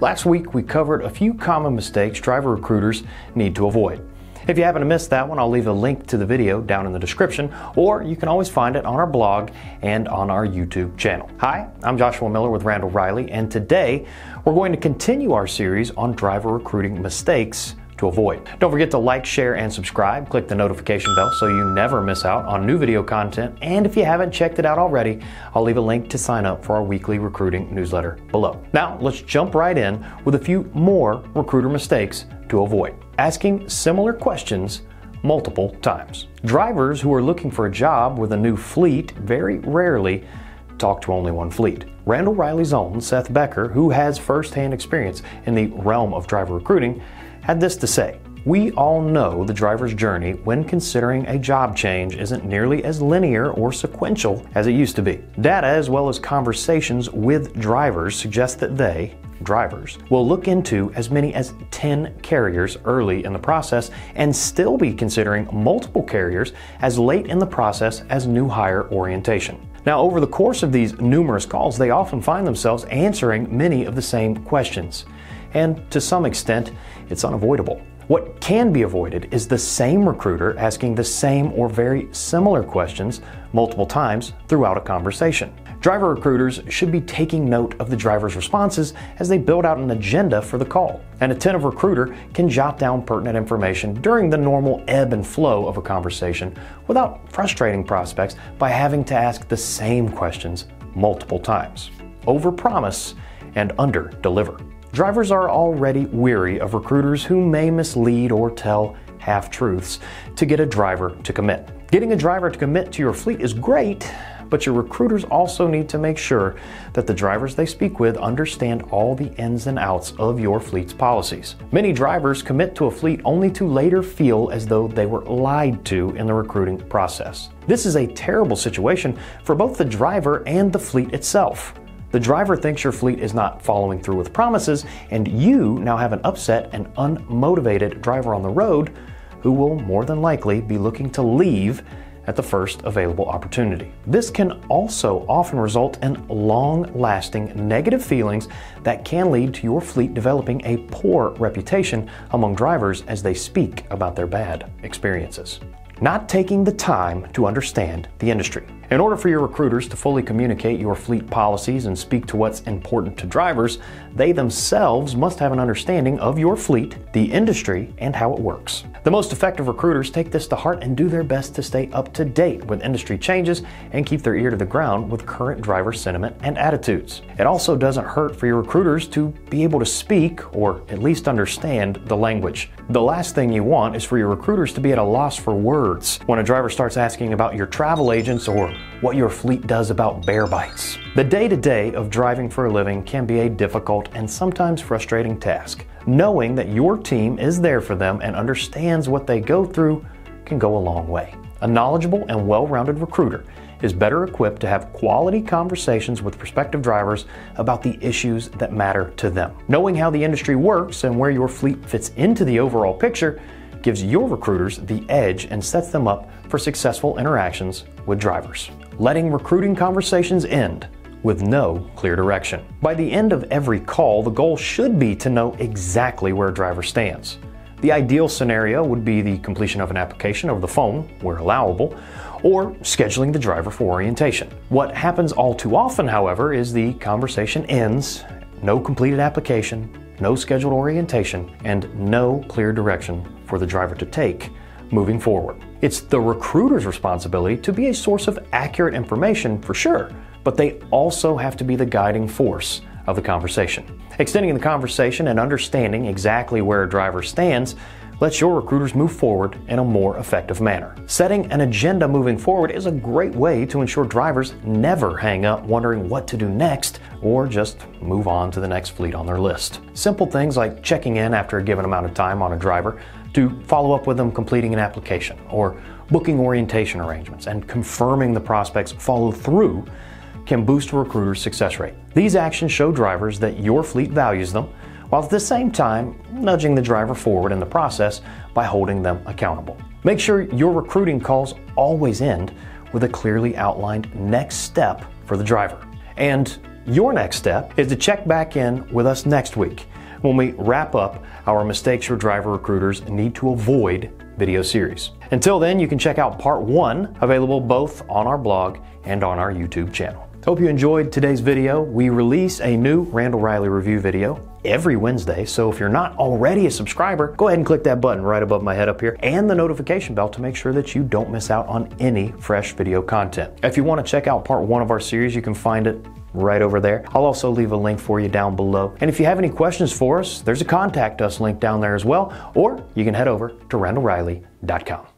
Last week, we covered a few common mistakes driver recruiters need to avoid. If you happen to miss that one, I'll leave a link to the video down in the description, or you can always find it on our blog and on our YouTube channel. Hi, I'm Joshua Miller with Randall Reilly, and today we're going to continue our series on driver recruiting mistakes to avoid. Don't forget to like, share, and subscribe. Click the notification bell so you never miss out on new video content. And if you haven't checked it out already, I'll leave a link to sign up for our weekly recruiting newsletter below. Now, let's jump right in with a few more recruiter mistakes to avoid. Asking similar questions multiple times. Drivers who are looking for a job with a new fleet very rarely talk to only one fleet. Randall Reilly's own Seth Becker, who has firsthand experience in the realm of driver recruiting, had this to say: "We all know the driver's journey when considering a job change isn't nearly as linear or sequential as it used to be. Data as well as conversations with drivers suggest that they, drivers, will look into as many as 10 carriers early in the process and still be considering multiple carriers as late in the process as new hire orientation. Now, over the course of these numerous calls, they often find themselves answering many of the same questions. And to some extent, it's unavoidable. What can be avoided is the same recruiter asking the same or very similar questions multiple times throughout a conversation. Driver recruiters should be taking note of the driver's responses as they build out an agenda for the call. An attentive recruiter can jot down pertinent information during the normal ebb and flow of a conversation without frustrating prospects by having to ask the same questions multiple times. Overpromise and underdeliver. Drivers are already weary of recruiters who may mislead or tell half-truths to get a driver to commit. Getting a driver to commit to your fleet is great, but your recruiters also need to make sure that the drivers they speak with understand all the ins and outs of your fleet's policies. Many drivers commit to a fleet only to later feel as though they were lied to in the recruiting process. This is a terrible situation for both the driver and the fleet itself. The driver thinks your fleet is not following through with promises, and you now have an upset and unmotivated driver on the road who will more than likely be looking to leave at the first available opportunity. This can also often result in long-lasting negative feelings that can lead to your fleet developing a poor reputation among drivers as they speak about their bad experiences. Not taking the time to understand the industry. In order for your recruiters to fully communicate your fleet policies and speak to what's important to drivers, they themselves must have an understanding of your fleet, the industry, and how it works. The most effective recruiters take this to heart and do their best to stay up to date with industry changes and keep their ear to the ground with current driver sentiment and attitudes. It also doesn't hurt for your recruiters to be able to speak, or at least understand, the language. The last thing you want is for your recruiters to be at a loss for words when a driver starts asking about your travel agents or what your fleet does about bear bites. The day-to-day of driving for a living can be a difficult and sometimes frustrating task. Knowing that your team is there for them and understands what they go through can go a long way. A knowledgeable and well-rounded recruiter is better equipped to have quality conversations with prospective drivers about the issues that matter to them. Knowing how the industry works and where your fleet fits into the overall picture gives your recruiters the edge and sets them up for successful interactions with drivers. Letting recruiting conversations end with no clear direction. By the end of every call, the goal should be to know exactly where a driver stands. The ideal scenario would be the completion of an application over the phone, where allowable, or scheduling the driver for orientation. What happens all too often, however, is the conversation ends, no completed application, no scheduled orientation, and no clear direction for the driver to take moving forward. It's the recruiter's responsibility to be a source of accurate information, for sure, but they also have to be the guiding force of the conversation. Extending the conversation and understanding exactly where a driver stands lets your recruiters move forward in a more effective manner. Setting an agenda moving forward is a great way to ensure drivers never hang up wondering what to do next, or just move on to the next fleet on their list. Simple things like checking in after a given amount of time on a driver to follow up with them completing an application, or booking orientation arrangements and confirming the prospect's follow through, can boost a recruiter's success rate. These actions show drivers that your fleet values them, while at the same time nudging the driver forward in the process by holding them accountable. Make sure your recruiting calls always end with a clearly outlined next step for the driver. And your next step is to check back in with us next week when we wrap up our mistakes your driver recruiters need to avoid video series. Until then, you can check out part one, available both on our blog and on our YouTube channel. Hope you enjoyed today's video. We release a new Randall Reilly review video every Wednesday, so if you're not already a subscriber, go ahead and click that button right above my head up here and the notification bell to make sure that you don't miss out on any fresh video content. If you want to check out part one of our series, you can find it right over there. I'll also leave a link for you down below. And if you have any questions for us, there's a contact us link down there as well, or you can head over to randallreilly.com.